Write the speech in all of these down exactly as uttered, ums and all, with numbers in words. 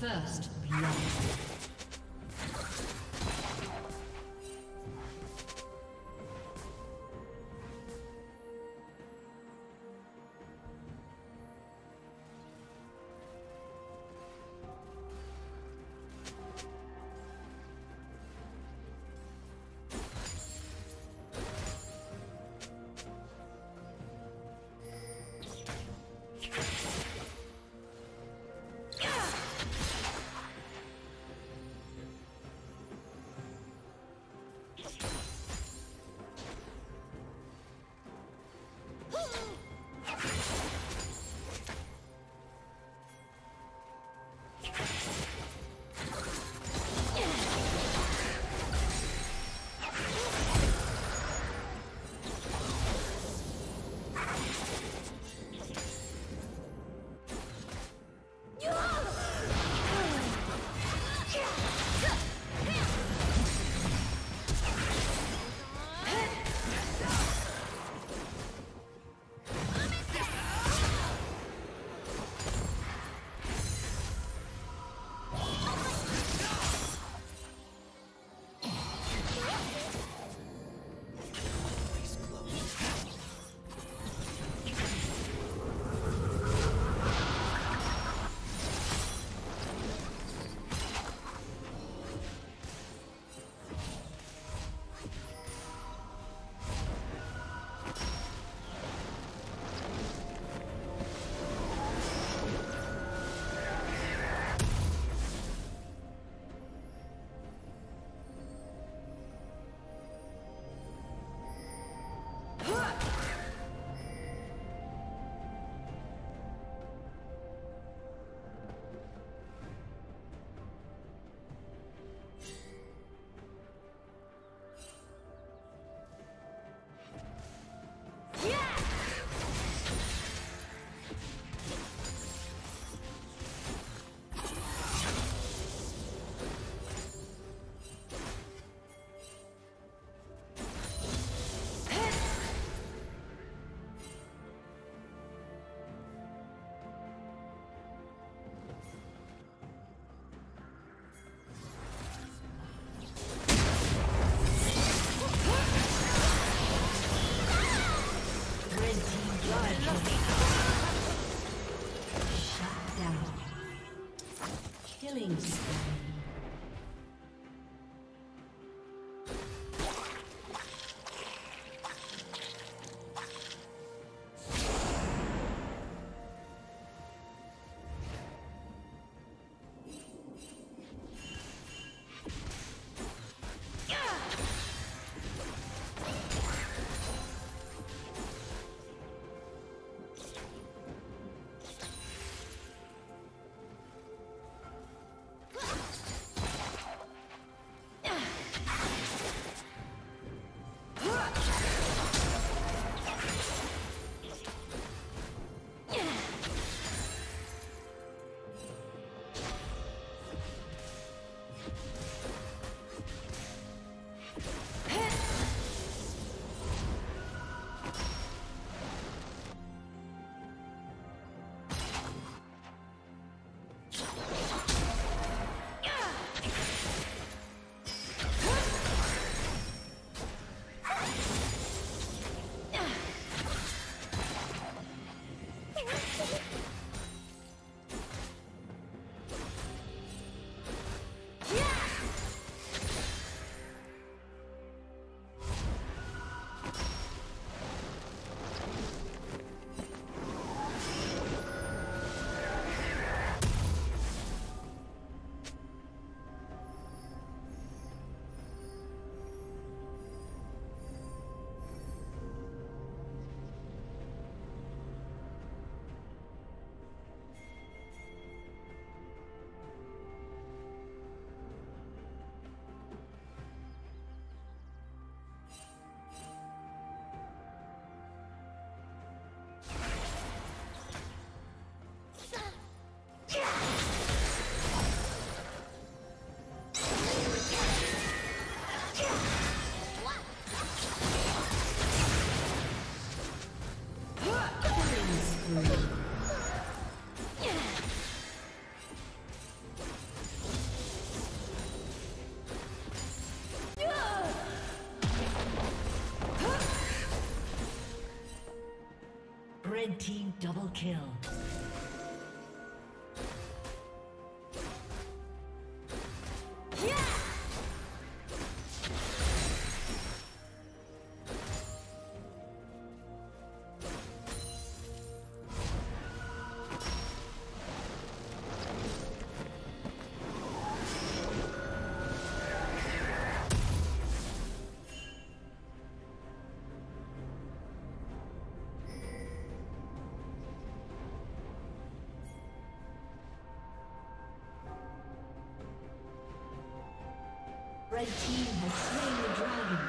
First blood. Let's go. Red team double kill. Red team has slain the dragon.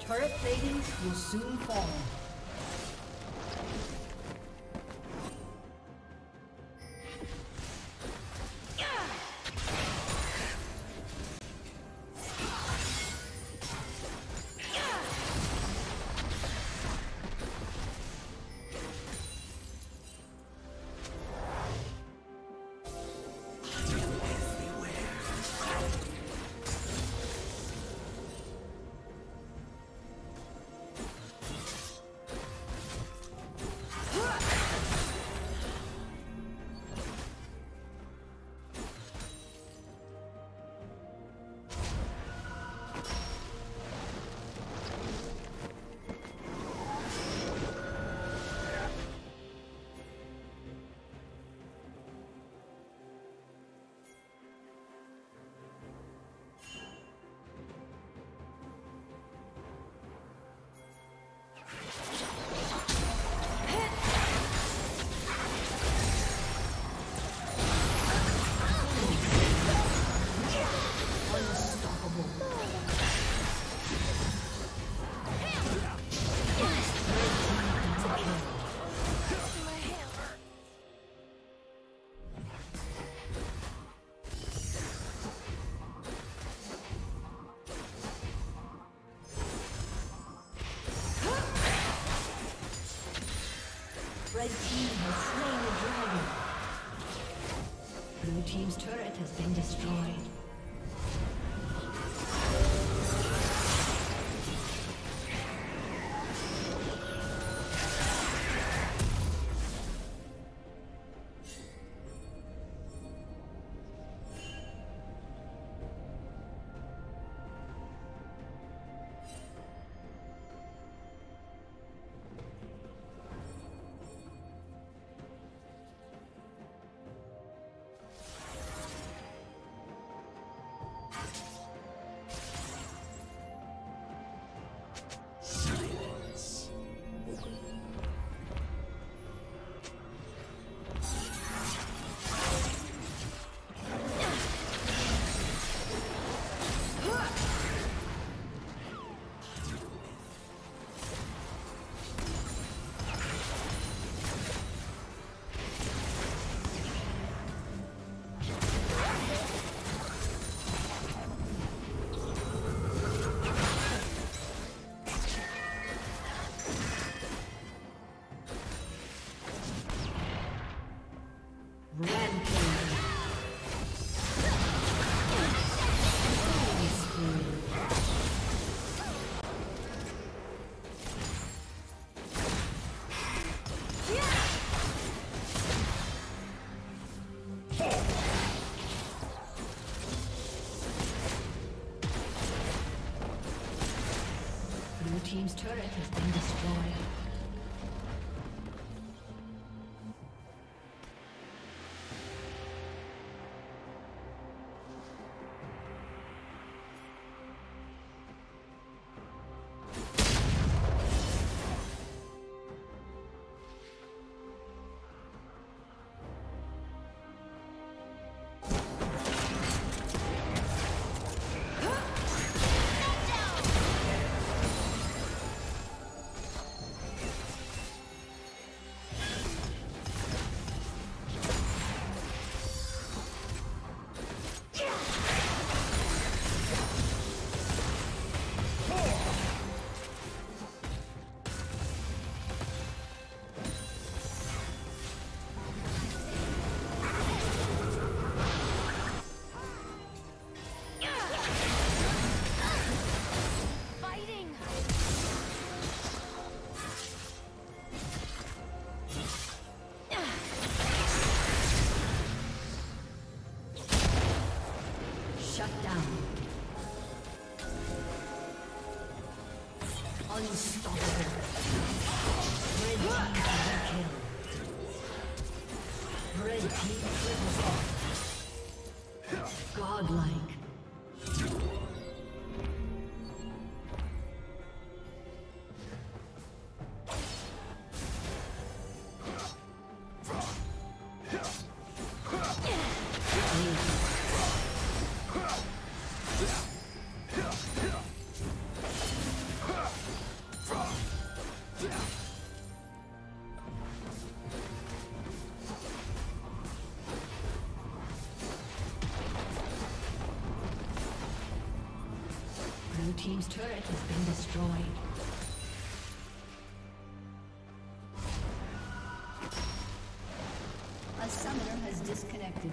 Turret plating will soon fall. team's turret has been destroyed. Team's turret has been destroyed. Blue team's turret has been destroyed. A summoner has disconnected.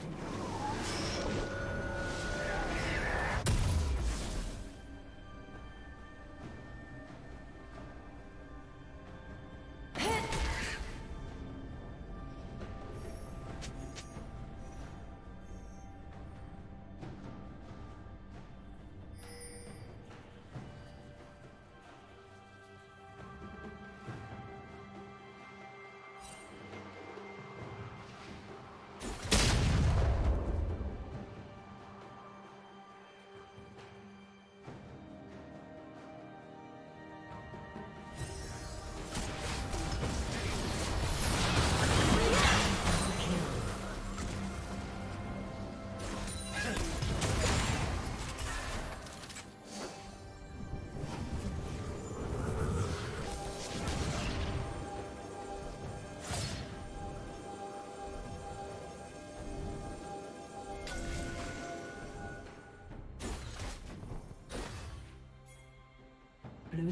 Blue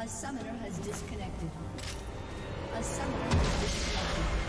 A summoner has disconnected. A summoner has disconnected.